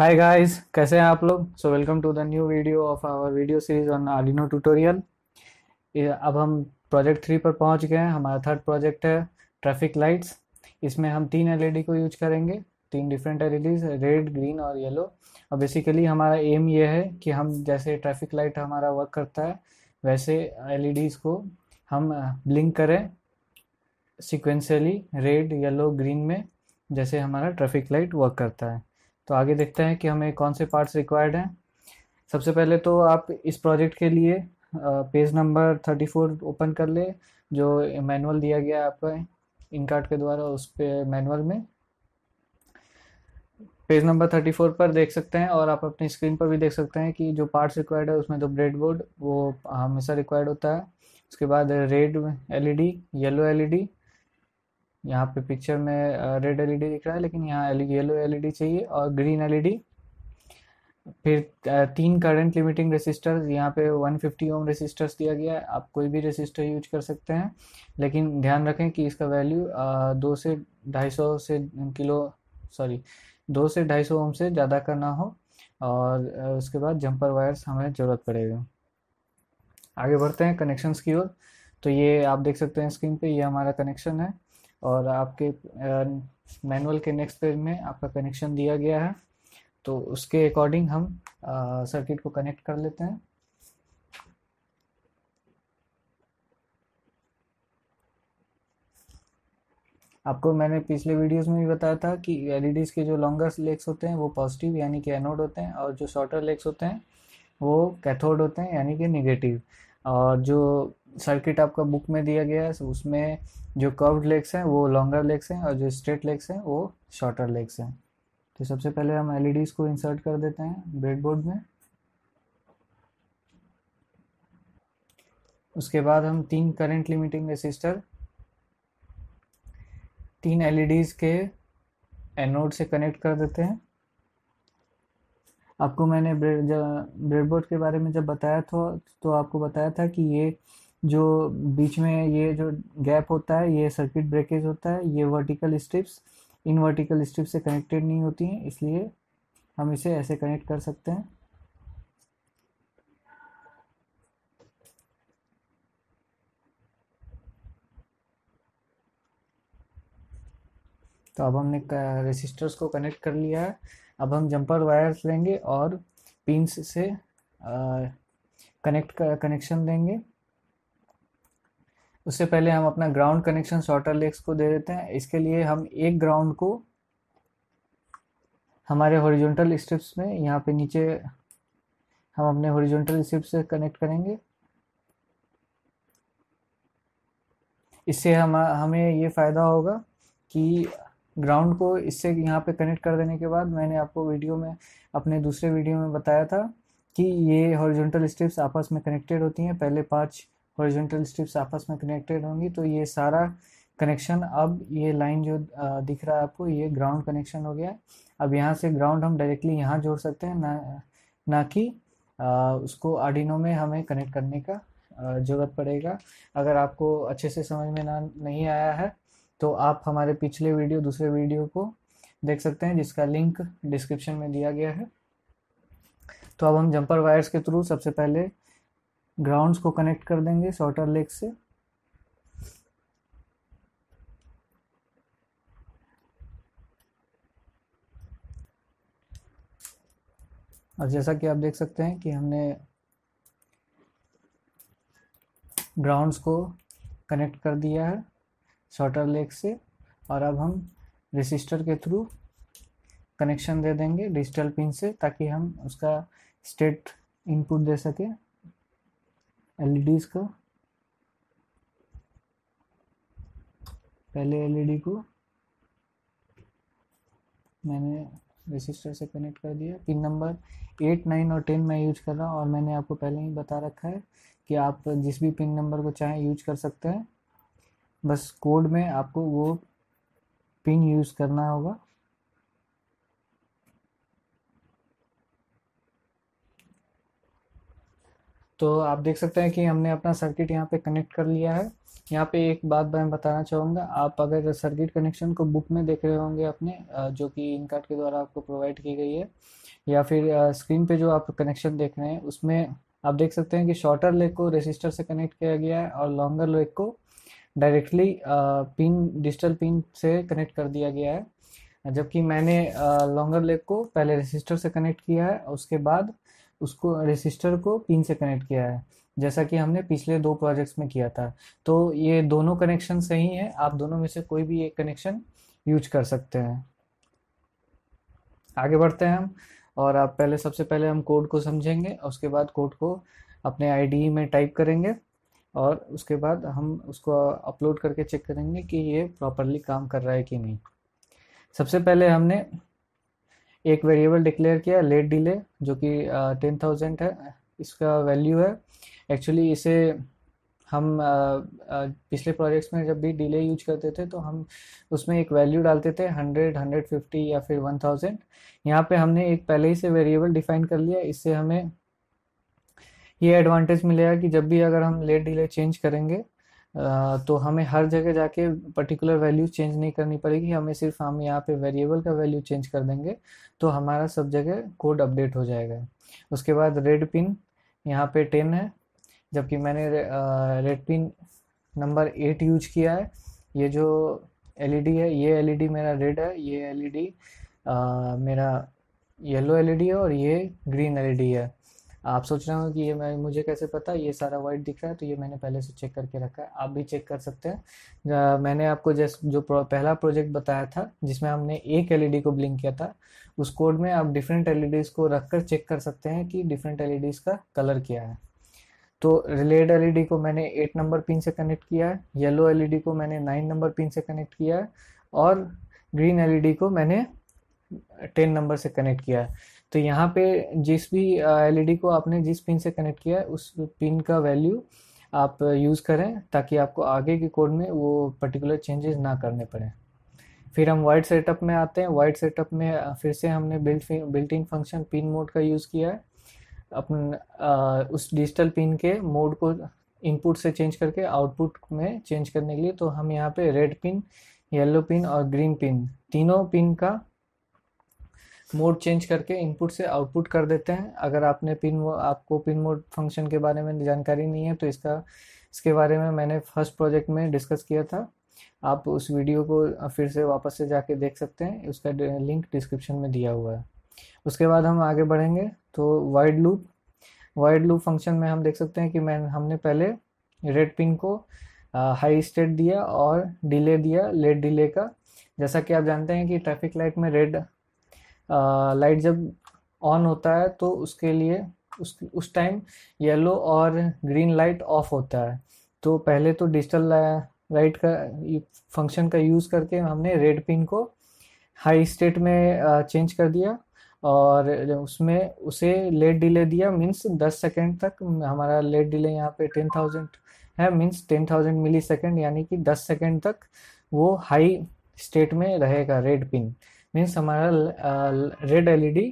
Hi guys, कैसे हैं आप लोग। So welcome to the new video of our video series on Arduino tutorial. अब हम प्रोजेक्ट 3 पर पहुंच गए हैं। हमारा थर्ड प्रोजेक्ट है ट्रैफिक लाइट्स। इसमें हम 3 एलईडी को यूज करेंगे, 3 डिफरेंट एलईडीज, रेड, ग्रीन और येलो। और बेसिकली हमारा एम ये है कि हम जैसे ट्रैफिक लाइट हमारा वर्क करता है वैसे एलईडीज को हम ब्लिंक करें सिक्वेंशली, रेड, येलो, ग्रीन में, जैसे हमारा ट्रैफिक लाइट वर्क करता है। तो आगे देखते हैं कि हमें कौन से पार्ट्स रिक्वायर्ड हैं। सबसे पहले तो आप इस प्रोजेक्ट के लिए पेज नंबर 34 ओपन कर ले, जो मैनुअल दिया गया है आपका इनकार्ट के द्वारा। उस पे मैनुअल में पेज नंबर 34 पर देख सकते हैं, और आप अपनी स्क्रीन पर भी देख सकते हैं कि जो पार्ट्स रिक्वायर्ड है उसमें तो ब्रेड बोर्ड वो हमेशा रिक्वायर्ड होता है। उसके बाद रेड एलईडी, येलो एलईडी, यहाँ पे पिक्चर में रेड एलईडी दिख रहा है लेकिन यहाँ येलो एलईडी चाहिए, और ग्रीन एलईडी। फिर 3 करंट लिमिटिंग रेसिस्टर्स, यहाँ पे 150 ओम रेसिस्टर्स दिया गया है। आप कोई भी रेसिस्टर यूज कर सकते हैं, लेकिन ध्यान रखें कि इसका वैल्यू 2 से 250 ओम से ज़्यादा का ना हो। और उसके बाद जम्पर वायर्स हमें ज़रूरत पड़ेगा। आगे बढ़ते हैं कनेक्शंस की ओर। तो ये आप देख सकते हैं स्क्रीन पर, ये हमारा कनेक्शन है, और आपके मैनुअल के नेक्स्ट पेज में आपका कनेक्शन दिया गया है। तो उसके अकॉर्डिंग हम सर्किट को कनेक्ट कर लेते हैं। आपको मैंने पिछले वीडियोस में भी बताया था कि एलईडीज़ के जो लॉन्गेस्ट लेग्स होते हैं वो पॉजिटिव यानी कि एनोड होते हैं, और जो शॉर्टर लेग्स होते हैं वो कैथोड होते हैं यानी कि नेगेटिव। और जो सर्किट आपका बुक में दिया गया है उसमें जो कर्व्ड लेग्स हैं वो लॉन्गर लेग्स हैं, और जो स्ट्रेट लेग्स हैं वो शॉर्टर लेग्स हैं। तो सबसे पहले हम एलईडीज़ को इंसर्ट कर देते हैं ब्रेडबोर्ड में। उसके बाद हम 3 करंट लिमिटिंग रेसिस्टर 3 एलईडीज़ के एनोड से कनेक्ट कर देते हैं। आपको मैंने ब्रेडबोर्ड के बारे में जब बताया था तो आपको बताया था कि ये जो बीच में ये जो गैप होता है ये सर्किट ब्रेकेज होता है। ये वर्टिकल स्ट्रिप्स इन वर्टिकल स्ट्रिप्स से कनेक्टेड नहीं होती हैं, इसलिए हम इसे ऐसे कनेक्ट कर सकते हैं। तो अब हमने रेसिस्टर्स को कनेक्ट कर लिया है। अब हम जंपर वायर्स लेंगे और पिंस से कनेक्शन देंगे। उससे पहले हम अपना ग्राउंड कनेक्शन शॉर्टर लेग्स को दे देते हैं। इसके लिए हम एक ग्राउंड को हमारे हॉरिजॉन्टल स्ट्रिप्स में, यहाँ पे नीचे हम अपने हॉरिजॉन्टल स्ट्रिप्स से कनेक्ट करेंगे। इससे हमें ये फ़ायदा होगा कि ग्राउंड को इससे यहाँ पे कनेक्ट कर देने के बाद, मैंने आपको वीडियो में, अपने दूसरे वीडियो में बताया था कि ये हॉरिजॉन्टल स्ट्रिप्स आपस में कनेक्टेड होती हैं। पहले 5 हॉरिजॉन्टल स्ट्रिप्स आपस में कनेक्टेड होंगी। तो ये सारा कनेक्शन, अब ये लाइन जो दिख रहा है आपको, ये ग्राउंड कनेक्शन हो गया। अब यहाँ से ग्राउंड हम डायरेक्टली यहाँ जोड़ सकते हैं, ना कि उसको आर्डिनो में हमें कनेक्ट करने का ज़रूरत पड़ेगा। अगर आपको अच्छे से समझ में नहीं आया है तो आप हमारे पिछले वीडियो, दूसरे वीडियो को देख सकते हैं, जिसका लिंक डिस्क्रिप्शन में दिया गया है। तो अब हम जंपर वायर्स के थ्रू सबसे पहले ग्राउंड्स को कनेक्ट कर देंगे शॉर्टर लेग से। और जैसा कि आप देख सकते हैं कि हमने ग्राउंड्स को कनेक्ट कर दिया है शॉर्टर लेग से, और अब हम रेसिस्टर के थ्रू कनेक्शन दे देंगे डिजिटल पिन से, ताकि हम उसका स्टेट इनपुट दे सके एलईडीज का। पहले एलईडी को मैंने रेसिस्टर से कनेक्ट कर दिया। पिन नंबर 8, 9 और 10 मैं यूज कर रहा हूँ, और मैंने आपको पहले ही बता रखा है कि आप जिस भी पिन नंबर को चाहें यूज कर सकते हैं, बस कोड में आपको वो पिन यूज़ करना होगा। तो आप देख सकते हैं कि हमने अपना सर्किट यहाँ पे कनेक्ट कर लिया है। यहाँ पे एक बात मैं बताना चाहूँगा, आप अगर सर्किट कनेक्शन को बुक में देख रहे होंगे अपने, जो कि इनकार्ट के द्वारा आपको प्रोवाइड की गई है, या फिर स्क्रीन पे जो आप कनेक्शन देख रहे हैं उसमें आप देख सकते हैं कि शॉर्टर लेग को रेसिस्टर से कनेक्ट किया गया है और लॉन्गर लेग को डायरेक्टली पिन डिजिटल पिन से कनेक्ट कर दिया गया है। जबकि मैंने लॉन्गर लेग को पहले रेसिस्टर से कनेक्ट किया है, उसके बाद उसको रेसिस्टर को पिन से कनेक्ट किया है, जैसा कि हमने पिछले दो प्रोजेक्ट्स में किया था। तो ये दोनों कनेक्शन सही हैं, आप दोनों में से कोई भी एक कनेक्शन यूज कर सकते हैं। आगे बढ़ते हैं हम, और आप पहले सबसे पहले हम कोड को समझेंगे, उसके बाद कोड को अपने IDE में टाइप करेंगे और उसके बाद हम उसको अपलोड करके चेक करेंगे कि ये प्रॉपरली काम कर रहा है कि नहीं। सबसे पहले हमने एक वेरिएबल डिक्लेयर किया लेट डिले, जो कि 10,000 है, इसका वैल्यू है। एक्चुअली इसे हम पिछले प्रोजेक्ट्स में जब भी डिले यूज करते थे तो हम उसमें एक वैल्यू डालते थे 100, 150 या फिर 1000। यहाँ पे हमने एक पहले ही से वेरिएबल डिफाइन कर लिया। इससे हमें ये एडवांटेज मिलेगा कि जब भी अगर हम लेट डिले चेंज करेंगे तो हमें हर जगह जाके पर्टिकुलर वैल्यू चेंज नहीं करनी पड़ेगी, हमें सिर्फ हम यहाँ पे वेरिएबल का वैल्यू चेंज कर देंगे तो हमारा सब जगह कोड अपडेट हो जाएगा। उसके बाद रेड पिन यहाँ पे 10 है, जबकि मैंने रेड पिन नंबर 8 यूज किया है। ये जो LED है, ये LED मेरा रेड है, ये LED मेरा येलो LED है और ये ग्रीन LED है। आप सोच रहे हो कि ये मैं मुझे कैसे पता, ये सारा वाइट दिख रहा है, तो ये मैंने पहले से चेक करके रखा है, आप भी चेक कर सकते हैं। मैंने आपको जैसे जो पहला प्रोजेक्ट बताया था जिसमें हमने एक LED को ब्लिंक किया था, उस कोड में आप डिफरेंट LEDs को रखकर चेक कर सकते हैं कि डिफरेंट LEDs का कलर क्या है। तो रेड LED को मैंने 8 नंबर पिन से कनेक्ट किया है, येलो LED को मैंने 9 नंबर पिन से कनेक्ट किया है और ग्रीन LED को मैंने 10 नंबर से कनेक्ट किया है। तो यहाँ पे जिस भी LED को आपने जिस पिन से कनेक्ट किया है उस पिन का वैल्यू आप यूज़ करें ताकि आपको आगे के कोड में वो पर्टिकुलर चेंजेस ना करने पड़े। फिर हम वाइट सेटअप में आते हैं। वाइट सेटअप में फिर से हमने built in function pin mode का यूज़ किया है। अपन उस डिजिटल पिन के मोड को इनपुट से चेंज करके आउटपुट में चेंज करने के लिए तो हम यहाँ पे रेड पिन, येलो पिन और ग्रीन पिन, तीनों पिन का मोड चेंज करके इनपुट से आउटपुट कर देते हैं। अगर आपने आपको पिन मोड फंक्शन के बारे में जानकारी नहीं है तो इसके बारे में मैंने फर्स्ट प्रोजेक्ट में डिस्कस किया था, आप उस वीडियो को फिर से वापस से जाके देख सकते हैं, उसका लिंक डिस्क्रिप्शन में दिया हुआ है। उसके बाद हम आगे बढ़ेंगे तो वाइड लूप फंक्शन में हम देख सकते हैं कि हमने पहले रेड पिन को हाई स्टेट दिया और डिले दिया लेट डिले का। जैसा कि आप जानते हैं कि ट्रैफिक लाइट में रेड लाइट जब ऑन होता है तो उसके लिए उस टाइम येलो और ग्रीन लाइट ऑफ होता है। तो पहले तो डिजिटल लाइट का फंक्शन का यूज़ करके हमने रेड पिन को हाई स्टेट में चेंज कर दिया और उसमें उसे लेट डिले दिया, मीन्स 10 सेकेंड तक। हमारा लेट डिले यहाँ पे 10,000 है, मीन्स 10,000 मिली सेकेंड, यानी कि 10 सेकेंड तक वो हाई स्टेट में रहेगा रेड पिन, मीन्स हमारा रेड LED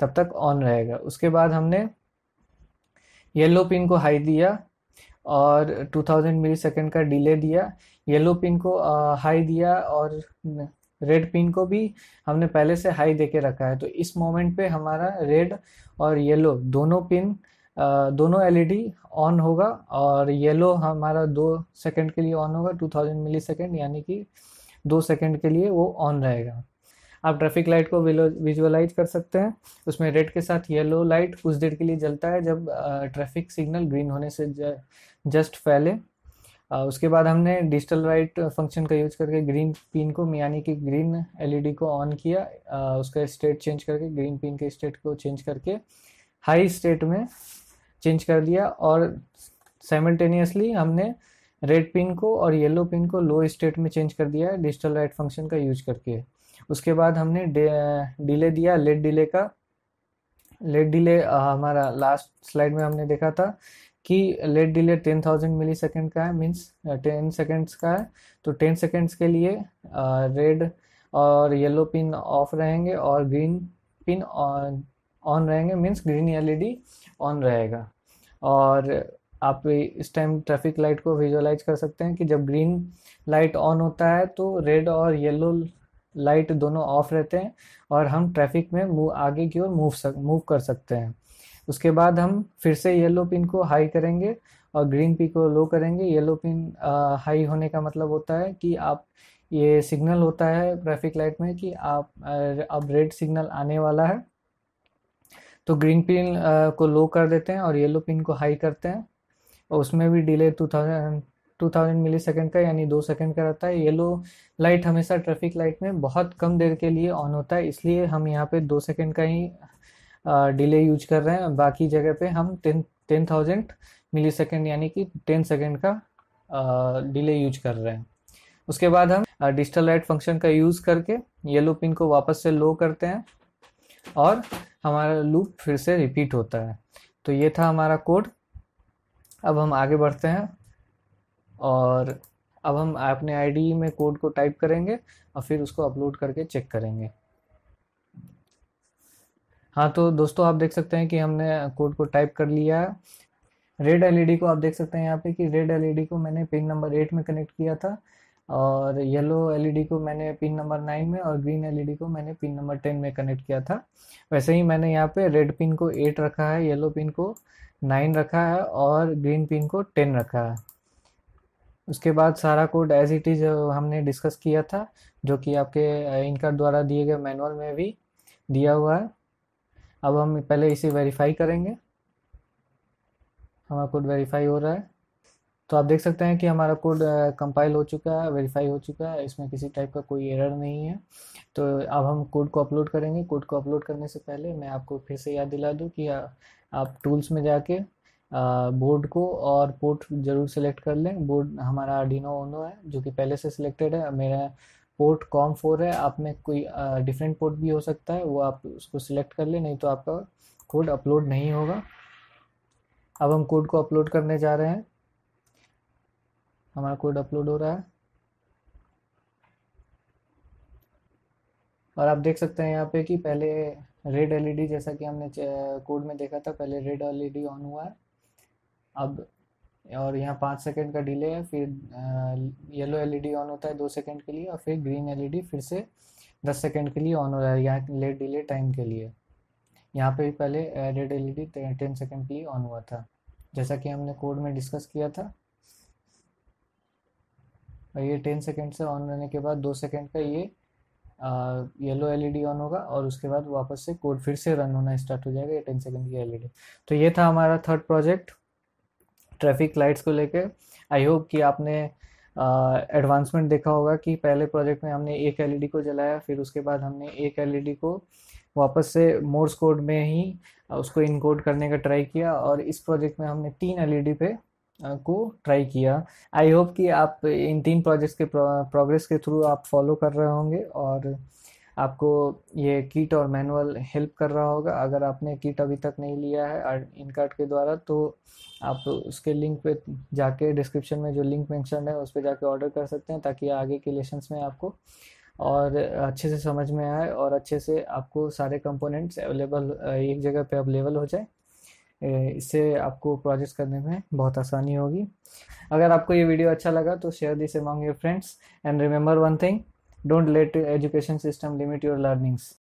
तब तक ऑन रहेगा। उसके बाद हमने येलो पिन को हाई दिया और 2000 मिली सेकेंड का डिले दिया, येलो पिन को हाई दिया और रेड पिन को भी हमने पहले से हाई देके रखा है। तो इस मोमेंट पे हमारा रेड और येलो दोनों LED ऑन होगा और येलो हमारा 2 सेकंड के लिए ऑन होगा, 2000 मिली सेकेंड यानी कि 2 सेकंड के लिए वो ऑन रहेगा। आप ट्रैफिक लाइट को विजुअलाइज कर सकते हैं, उसमें रेड के साथ येलो लाइट उस देर के लिए जलता है जब ट्रैफिक सिग्नल ग्रीन होने से जस्ट पहले। उसके बाद हमने डिजिटल लाइट फंक्शन का यूज करके ग्रीन पिन को यानी कि ग्रीन LED को ऑन किया, उसका स्टेट चेंज करके ग्रीन पिन के स्टेट को चेंज करके हाई स्टेट में चेंज कर दिया और साइमल्टेनियसली हमने रेड पिन को और येलो पिन को लो स्टेट में चेंज कर दिया डिजिटल लाइट फंक्शन का यूज करके। उसके बाद हमने डिले दिया लेट डिले का। लेट डिले हमारा लास्ट स्लाइड में हमने देखा था कि लेट डिले 10,000 मिली सेकेंड का है, मीन्स 10 सेकेंड्स का है। तो 10 सेकेंड्स के लिए रेड और येलो पिन ऑफ रहेंगे और ग्रीन पिन ऑन रहेंगे, मीन्स ग्रीन LED ऑन रहेगा। और आप इस टाइम ट्रैफिक लाइट को विजुअलाइज कर सकते हैं कि जब ग्रीन लाइट ऑन होता है तो रेड और येलो लाइट दोनों ऑफ रहते हैं और हम ट्रैफिक में आगे की ओर मूव कर सकते हैं। उसके बाद हम फिर से येलो पिन को हाई करेंगे और ग्रीन पिन को लो करेंगे। येलो पिन हाई होने का मतलब होता है कि आप ये सिग्नल होता है ट्रैफिक लाइट में कि आप अब रेड सिग्नल आने वाला है, तो ग्रीन पिन को लो कर देते हैं और येलो पिन को हाई करते हैं। और उसमें भी डिले 2000 मिलीसेकंड का यानी 2 सेकंड का रहता है। येलो लाइट हमेशा ट्रैफिक लाइट में बहुत कम देर के लिए ऑन होता है, इसलिए हम यहाँ पे 2 सेकंड का ही डिले यूज कर रहे हैं। बाकी जगह पे हम 10,000 मिलीसेकंड यानी कि 10 सेकंड का डिले यूज कर रहे हैं। उसके बाद हम डिजिटल लाइट फंक्शन का यूज करके येलो पिन को वापस से लो करते हैं और हमारा लूप फिर से रिपीट होता है। तो ये था हमारा कोड। अब हम आगे बढ़ते हैं और अब हम अपने आईडीई में कोड को टाइप करेंगे और फिर उसको अपलोड करके चेक करेंगे। हाँ तो दोस्तों, आप देख सकते हैं कि हमने कोड को टाइप कर लिया है। रेड एलईडी को आप देख सकते हैं यहाँ पे कि रेड एलईडी को मैंने पिन नंबर 8 में कनेक्ट किया था और येलो एलईडी को मैंने पिन नंबर 9 में और ग्रीन एलईडी को मैंने पिन नंबर 10 में कनेक्ट किया था। वैसे ही मैंने यहाँ पे रेड पिन को 8 रखा है, येलो पिन को 9 रखा है और ग्रीन पिन को 10 रखा है। उसके बाद सारा कोड एज इट इज हमने डिस्कस किया था, जो कि आपके इनकार्ट द्वारा दिए गए मैनुअल में भी दिया हुआ है। अब हम पहले इसे वेरीफाई करेंगे। हमारा कोड वेरीफाई हो रहा है, तो आप देख सकते हैं कि हमारा कोड कंपाइल हो चुका है, वेरीफाई हो चुका है, इसमें किसी टाइप का कोई एरर नहीं है। तो अब हम कोड को अपलोड करेंगे। कोड को अपलोड करने से पहले मैं आपको फिर से याद दिला दूं कि आप टूल्स में जाके बोर्ड को और पोर्ट जरूर सेलेक्ट कर लें। बोर्ड हमारा आर्डिनो यूनो है जो कि पहले से सिलेक्टेड है। मेरा पोर्ट COM4 है, आप में कोई डिफरेंट पोर्ट भी हो सकता है, वो आप उसको सिलेक्ट कर लें, नहीं तो आपका कोड अपलोड नहीं होगा। अब हम कोड को अपलोड करने जा रहे हैं। हमारा कोड अपलोड हो रहा है और आप देख सकते हैं यहाँ पे कि पहले रेड एलईडी, जैसा कि हमने कोड में देखा था, पहले रेड एलईडी ऑन हुआ है अब, और यहाँ 5 सेकंड का डिले है। फिर येलो एलईडी ऑन होता है 2 सेकंड के लिए और फिर ग्रीन एलईडी फिर से 10 सेकंड के लिए ऑन हो रहा है यहाँ लेट डिले टाइम के लिए। यहाँ पे भी पहले रेड एलईडी 10 सेकंड के लिए ऑन हुआ था, जैसा कि हमने कोड में डिस्कस किया था। और ये 10 सेकंड से ऑन रहने के बाद 2 सेकंड का ये येलो एलईडी ऑन होगा और उसके बाद वापस से कोड फिर से रन होना स्टार्ट हो जाएगा, ये 10 सेकंड की एलईडी। तो ये था हमारा थर्ड प्रोजेक्ट ट्रैफिक लाइट्स को लेके। आई होप कि आपने एडवांसमेंट देखा होगा कि पहले प्रोजेक्ट में हमने एक एलईडी को जलाया, फिर उसके बाद हमने एक एलईडी को वापस से मोर्स कोड में ही उसको इनकोड करने का ट्राई किया, और इस प्रोजेक्ट में हमने 3 एलईडी पे को ट्राई किया। आई होप कि आप इन 3 प्रोजेक्ट्स के प्रोग्रेस के थ्रू आप फॉलो कर रहे होंगे और आपको ये किट और मैनुअल हेल्प कर रहा होगा। अगर आपने किट अभी तक नहीं लिया है और इनकार्ट के द्वारा, तो आप उसके लिंक पे जाके, डिस्क्रिप्शन में जो लिंक मेंशन है उस पे जाके ऑर्डर कर सकते हैं, ताकि आगे के लेसन्स में आपको और अच्छे से समझ में आए और अच्छे से आपको सारे कंपोनेंट्स अवेलेबल एक जगह पे अवेलेबल हो जाए। इससे आपको प्रोजेक्ट्स करने में बहुत आसानी होगी। अगर आपको ये वीडियो अच्छा लगा तो share this among your friends and remember one thing, don't let education system limit your learnings.